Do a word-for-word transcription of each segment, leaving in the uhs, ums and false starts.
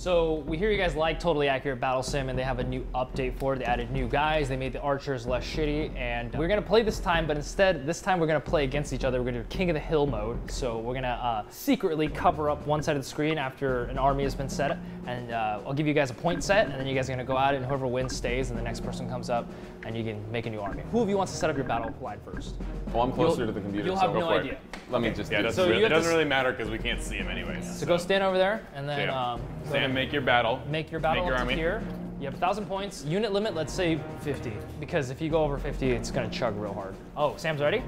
So we hear you guys like Totally Accurate Battle Sim, and they have a new update for it. They added new guys, they made the archers less shitty, and we're gonna play this time, but instead, this time we're gonna play against each other. We're gonna do King of the Hill mode. So we're gonna uh, secretly cover up one side of the screen after an army has been set, and uh, I'll give you guys a point set, and then you guys are gonna go out, and whoever wins stays, and the next person comes up, and you can make a new army. Who of you wants to set up your battle line first? Well, I'm closer you'll, to the computer, you'll have so no idea. Let me okay. just yeah, do it. So really, it doesn't really matter, because we can't see him anyways. Yeah. So, so go stand over there, and then... Yeah. Um, stand Make your battle. Make your battle make your army. Here. You have one thousand points. Unit limit, let's say fifty. Because if you go over fifty, it's going to chug real hard. Oh, Sam's ready?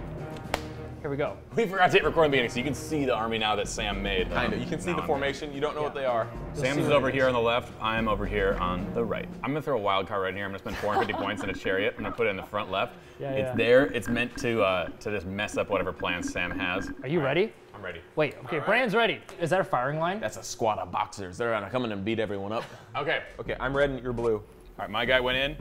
Here we go. We forgot to hit record in the beginning, so you can see the army now that Sam made. Kind of. You can see the formation. You don't know yeah. what they are. You'll Sam's is over here on the left. I'm over here on the right. I'm going to throw a wild card right here. I'm going to spend four hundred fifty points in a chariot. I'm going to put it in the front left. Yeah, it's yeah. there. It's meant to uh, to just mess up whatever plans Sam has. Are you right. ready? I'm ready. Wait, okay, right. Brandon's ready. Is that a firing line? That's a squad of boxers. They're gonna come in and beat everyone up. Okay. Okay, I'm red and you're blue. All right, my guy went in.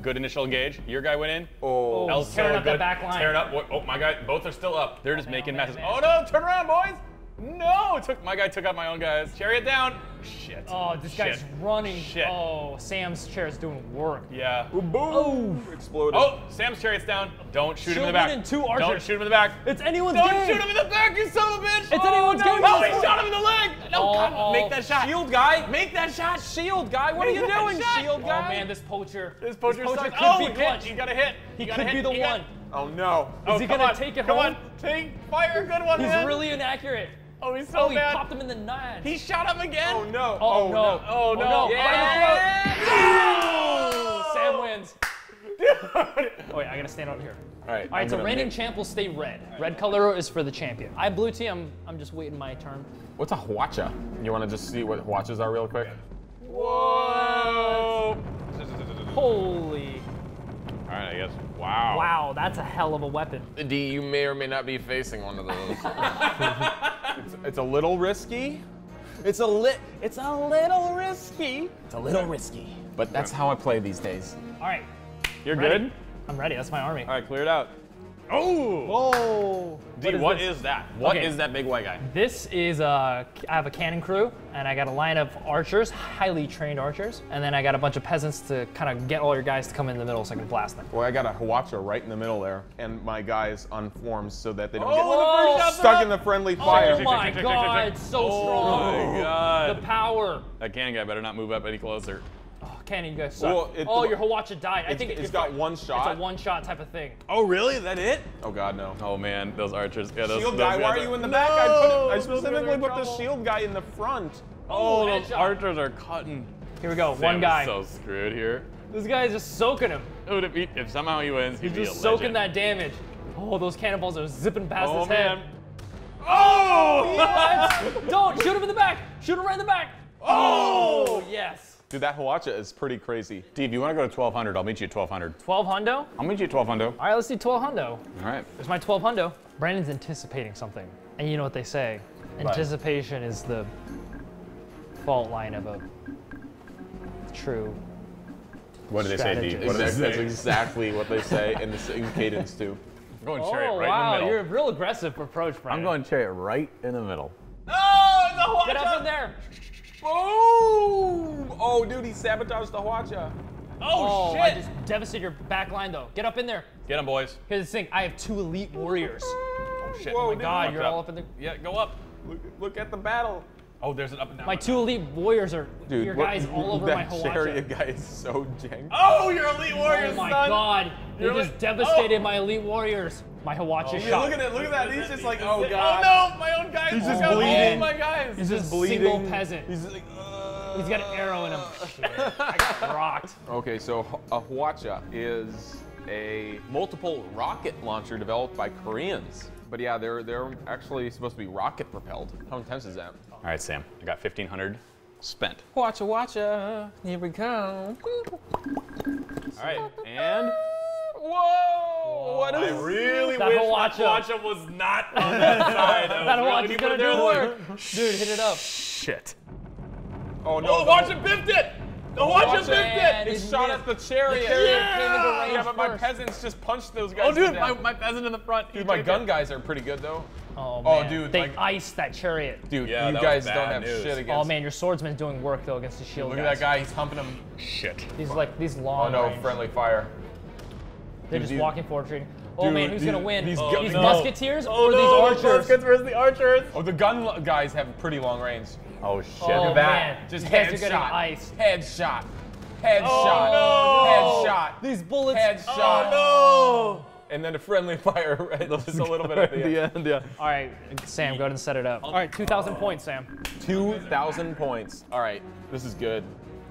Good initial engage. Your guy went in. Oh, oh tearing so up good. That back line. Tearing up. Oh, my guy, both are still up. They're just oh, man, making messes. Oh, no, turn around, boys. No, it took, my guy took out my own guys. Chariot down. Shit. Oh, this Shit. guy's running. Shit. Oh, Sam's chariot's doing work. Yeah. Boom. Oh. Exploded. Oh, Sam's chariot's down. Don't shoot, shoot him in the back. In two archers. Don't shoot him in the back. It's anyone's Don't game. Don't shoot him in the back, you son of a bitch. It's oh, anyone's no. game. Oh, he shot him in the leg. No, oh, God, oh. make that shot. Shield guy. Make that shot. Shield guy. What make are you doing, shot. shield guy? Oh, man, this poacher. This poacher, this poacher sucks. Could oh, be clutch. He got a hit. He, he could hit. be the he one. Got... Oh, no. Is oh, he going to take it come home? Come on. Take fire. Good one, He's man. really inaccurate. Oh, he's so oh, bad. Oh, he popped him in the nuts. He shot him again? Oh, no. Oh, oh no. no. Oh, no. Oh, no. Yeah. Yeah. Oh, Sam wins. Dude. Oh, yeah, I gotta stand out here. All right. All right, so reigning champ will stay red. Right. Red color is for the champion. I blue team, I'm, I'm just waiting my turn. What's a Hwacha? You wanna just see what Hwachas are real quick? Whoa. Holy. All right, I guess. Wow. Wow, that's a hell of a weapon. D, you may or may not be facing one of those. It's, it's a little risky. It's a lit. It's a little risky. It's a little risky. But that's how I play these days. All right. You're ready? good? I'm ready. That's my army. All right, clear it out. Oh! Whoa! D, what is, what is that? What okay. is that big white guy? This is a. I have a cannon crew, and I got a line of archers, highly trained archers, and then I got a bunch of peasants to kind of get all your guys to come in the middle so I can blast them. Well, I got a Hwacha right in the middle there, and my guys unformed so that they don't oh, get stuck in the friendly fire. Oh my God! It's so oh strong. My God! The power. That cannon guy better not move up any closer. Oh, Kenny, you guys suck. Well, it, oh, your Hwacha died. I think it's, it's got one shot. It's a one shot type of thing. Oh, really? Is that it? Oh, God, no. Oh, man, those archers. Yeah, those, shield those guy, why are you in the no! back? I, put it, I specifically put the shield guy in the front. Oh, oh those archers are cutting. Here we go, Sam one guy. Is so screwed here. This guy is just soaking him. Dude, if, he, if somehow he wins, he's just soaking that damage. Oh, those cannonballs are zipping past oh, his man. head. Oh! What? Don't shoot him in the back. Shoot him right in the back. Oh, oh yes. Dude, that Hwacha is pretty crazy. Steve, you want to go to twelve hundred? I'll meet you at twelve hundred. twelve hundo? I'll meet you at twelve hundo. All right, let's do twelve hundo. All right. There's my twelve hundo. Brandon's anticipating something. And you know what they say. Anticipation right. is the fault line of a true What do they strategy. say, D? What do they say? That's exactly what they say in the same cadence, too. I'm going chariot oh, right wow. in the middle. You're a real aggressive approach, Brandon. I'm going chariot right in the middle. No, oh, the Hwacha! Get up in there! Boom! Oh, dude, he sabotaged the Hwacha. Oh, oh shit! I just devastated your back line, though. Get up in there. Get him, boys. Here's the thing. I have two elite warriors. Oh, shit. Whoa, oh, my dude, God. You're up. all up in the... Yeah, go up. Look, look at the battle. Oh, there's an up and down. My two elite warriors are... Dude, your guys what, all over my Hwacha. That chariot guy is so jank. Oh, your elite warriors, Oh, my son. God. They just like, devastated oh. my elite warriors. My Hwacha oh, shot. Look at it, look at that. He's just like, oh God. Oh no, my own guys. He's just oh, bleeding. My guys. He's just bleeding. Single peasant. He's like, uh... he's got an arrow in him. Shit, I got rocked. Okay, so a Hwacha is a multiple rocket launcher developed by Koreans. But yeah, they're they're actually supposed to be rocket propelled. How intense is that? All right, Sam. I got fifteen hundred spent. Hwacha, Hwacha. Here we go. All right, and whoa. What is I really that wish Hwacha. Hwacha was not on that side. That, that Hwacha's gonna do work. Dude, hit it up. Shit. Oh no. Oh, the Hwacha biffed it! The Hwacha biffed it! It shot at the chariot. The chariot yeah. came into range yeah, but first. My peasants just punched those guys. Oh dude, my, my peasant in the front. Dude, my gun guys are pretty good though. Oh, man. Oh, dude. They like, iced that chariot. Dude, yeah, you guys don't have news. shit against... Oh, man, your swordsman's doing work, though, against the shield Look guys. at that guy. He's humping him. Shit. He's like, these long Oh, no, range. friendly fire. They're dude, just these... walking forward, treating. Oh, dude, man, who's dude, gonna win? These, oh, these no. musketeers oh, or no, these archers? Musketeers versus the archers. Oh, the gun guys have pretty long range. Oh, shit. Oh, Look at that. Man. Just headshot. Headshot. Headshot. Oh, no. Headshot. These bullets. Headshot. Oh, no. And then a friendly fire, right? Just a little bit at the end. the end. Yeah. All right, Sam, go ahead and set it up. All right, two thousand oh. points, Sam. two thousand points. All right, this is good.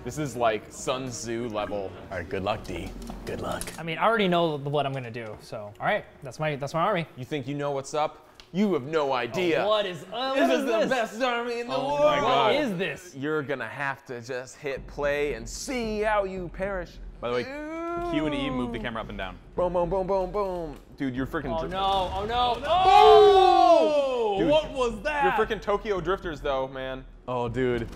This is like Sun Tzu level. All right, good luck, D. Good luck. I mean, I already know what I'm gonna do, so. All right, that's my that's my army. You think you know what's up? You have no idea. Oh, what is up? This is the best army in the world. Oh my God. What is this? You're gonna have to just hit play and see how you perish. By the way, Ew. Q and E move the camera up and down. Boom, boom, boom, boom, boom. Dude, you're freaking. Oh no! Oh no! Oh! Dude, what was that? You're freaking Tokyo drifters, though, man. Oh, dude.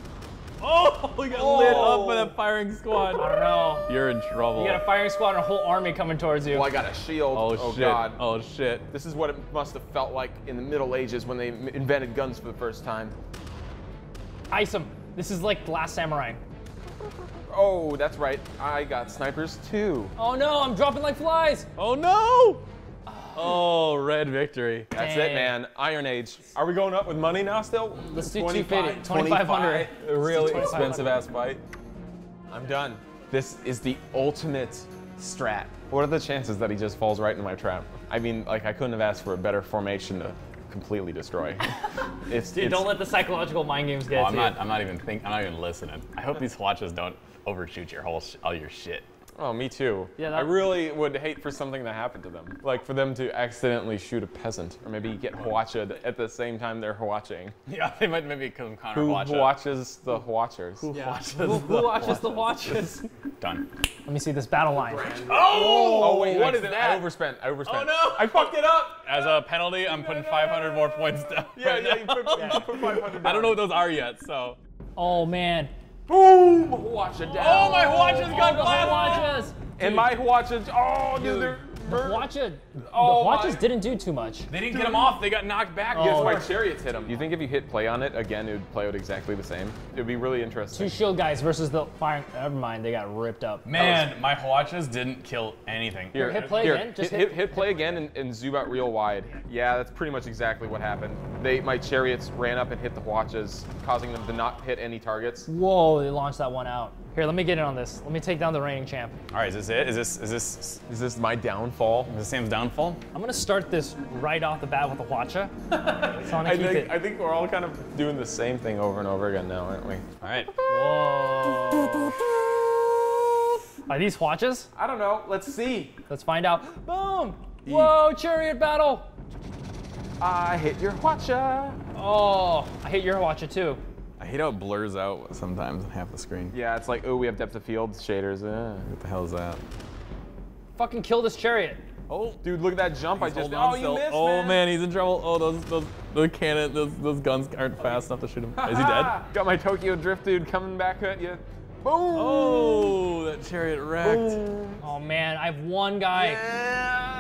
Oh, we got oh. lit up by that firing squad. I don't know. You're in trouble. You got a firing squad and a whole army coming towards you. Well, I got a shield. Oh, oh shit. God. Oh, shit. This is what it must have felt like in the Middle Ages when they invented guns for the first time. Ice them. This is like Last Samurai. Oh, that's right. I got snipers, too. Oh, no. I'm dropping like flies. Oh, no. Oh, red victory. That's Dang. it, man. Iron Age. Are we going up with money now still? Let's do two fifty, twenty-five hundred. Really expensive ass fight. I'm done. This is the ultimate strat. What are the chances that he just falls right into my trap? I mean, like, I couldn't have asked for a better formation to completely destroy. It's, Dude, it's, don't let the psychological mind games get oh, I'm to not, you. I'm not even thinking, I'm not even listening. I hope these watches don't overshoot your whole, sh all your shit. Oh, me too. Yeah, I really would hate for something to happen to them. Like for them to accidentally shoot a peasant, or maybe get Hwacha at the same time they're Hwaching. Yeah, they might maybe come counter Hwacha. Who watches the Hwachers? Who, yeah. watches, who, who the watches the Hwachers? Done. Let me see this battle line. Oh! Oh wait, what I, is that? I overspent. I overspent. Oh no! I fucked it up. As a penalty, I'm putting no, no, five hundred no. more points down. Yeah, right yeah, you put, yeah, you put five hundred. I don't know what those are yet, so. Oh man. Boom! Hwacha down. Oh, my Hwacha's got Hwachas! And my Hwachas, oh, dude, they're Hwacha, the Hwachas didn't do too much. They didn't get them off, they got knocked back. That's why chariots hit them. Do you think if you hit play on it, again, it would play out exactly the same? It would be really interesting. Two shield guys versus the fire, never mind, they got ripped up. Man, my Hwachas didn't kill anything. Here, hit play again. Hit play again and zoom out real wide. Yeah, that's pretty much exactly what happened. They, my chariots ran up and hit the Hwachas, causing them to not hit any targets. Whoa, they launched that one out. Here, let me get in on this. Let me take down the reigning champ. All right, is this it? Is this is this is this my downfall? Is this Sam's downfall? I'm gonna start this right off the bat with the Hwacha. so I, think, I think we're all kind of doing the same thing over and over again now, aren't we? All right. Whoa. Are these Hwachas? I don't know. Let's see. Let's find out. Boom! E. Whoa! Chariot battle. I hit your Hwacha. Oh, I hit your Hwacha too. I hate how it blurs out sometimes on half the screen. Yeah, it's like, oh, we have depth of field shaders. Uh, what the hell is that? Fucking kill this chariot. Oh, dude, look at that jump he's I just did. Oh, you missed, oh, man. man, he's in trouble. Oh, those, those, those cannon, those, those guns aren't fast oh. enough to shoot him. Is he dead? Got my Tokyo Drift dude coming back at you. Boom! Oh, that chariot wrecked. Boom. Oh, man, I have one guy. Yeah.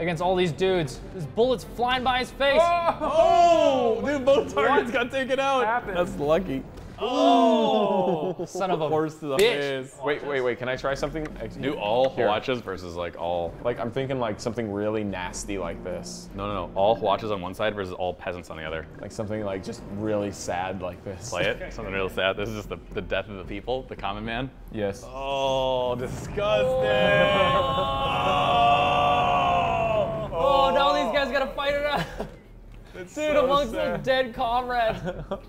Against all these dudes. There's bullets flying by his face. Oh, oh dude, both targets what got taken out. Happened? That's lucky. Oh, son of a horse to the bitch. Face. Wait, wait, wait, can I try something? Do all Hwachas versus like all. Like I'm thinking like something really nasty like this. No, no, no, all Hwachas on one side versus all peasants on the other. Like something like just really sad like this. Play it, something real sad. This is just the, the death of the people, the common man. Yes. Oh, disgusting. Oh, oh now these guys gotta fight it out. It's Dude, so amongst sad. their dead comrades.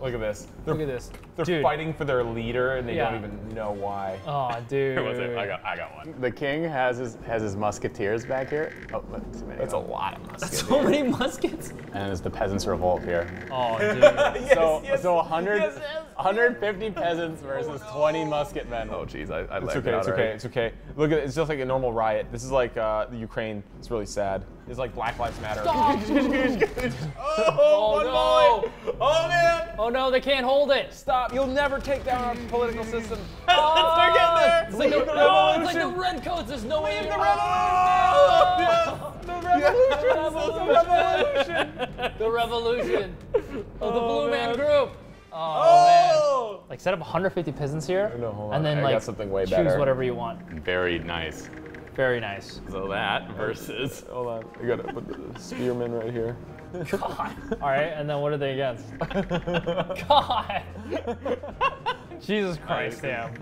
Look at this. They're, Look at this. They're dude. fighting for their leader, and they yeah. don't even know why. Oh, dude. was it? I got, I got one. The king has his has his musketeers back here. Oh, that's, that's a lot of musketeers. That's so many muskets. And there's the peasants' revolt here. Oh, dude. yes, so, yes, so a hundred. Yes, yes. one hundred fifty peasants versus oh, no. twenty musket men. Oh jeez, I, I It's okay, it it's okay, already. it's okay. Look at it, it's just like a normal riot. This is like uh, the Ukraine, it's really sad. It's like Black Lives Matter. Stop. oh, oh one no. volley. Oh man. Oh no, they can't hold it. Stop, you'll never take down our political system. Oh, they're getting there. It's like, the, oh, it's like the Redcoats, there's no way in the Redcoats. Oh, yes. The revolution. The revolution. The revolution of the Blue Man Group. Oh, oh man. Like set up one hundred fifty peasants here, no, no, and then I like something way choose better. whatever you want. Very nice. Very nice. So that versus. Hold on, I gotta put the spearmen right here. God. All right, and then what are they against? God. Jesus Christ, damn.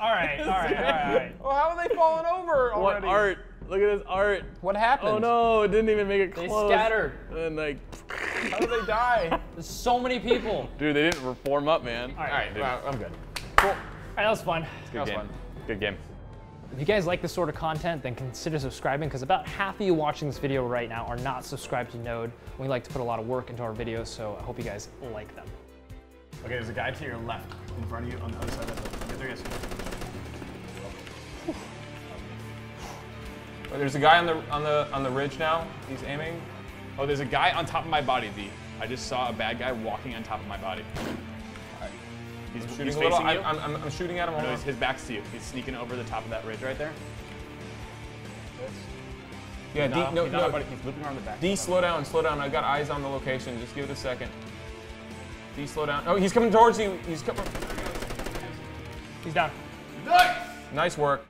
All right, all right, all right, all right. Well, how are they falling over already? What art? Look at this art. What happened? Oh no, it didn't even make it close. They scattered. And like. How did they die? There's so many people. Dude, they didn't reform up, man. All right, all right dude. Wow, I'm good. Cool. All right, that was fun. Good that was game. fun. Good game. If you guys like this sort of content, then consider subscribing, because about half of you watching this video right now are not subscribed to Node. We like to put a lot of work into our videos, so I hope you guys like them. Okay, there's a guy to your left in front of you on the other side of the left. Get there, yes. Oh, there's a guy on the on the on the ridge now. He's aiming. Oh, there's a guy on top of my body, V. I just saw a bad guy walking on top of my body. He's I'm shooting he's a little. I, I'm, I'm, I'm shooting at him. No, his back's to you. He's sneaking over the top of that ridge right there. Yeah, D, not, no, he's no. About it. He's looping around the back. D, slow down, slow down. I got eyes on the location. Just give it a second. D, slow down. Oh, he's coming towards you. He's coming. He's down. Nice. Nice work.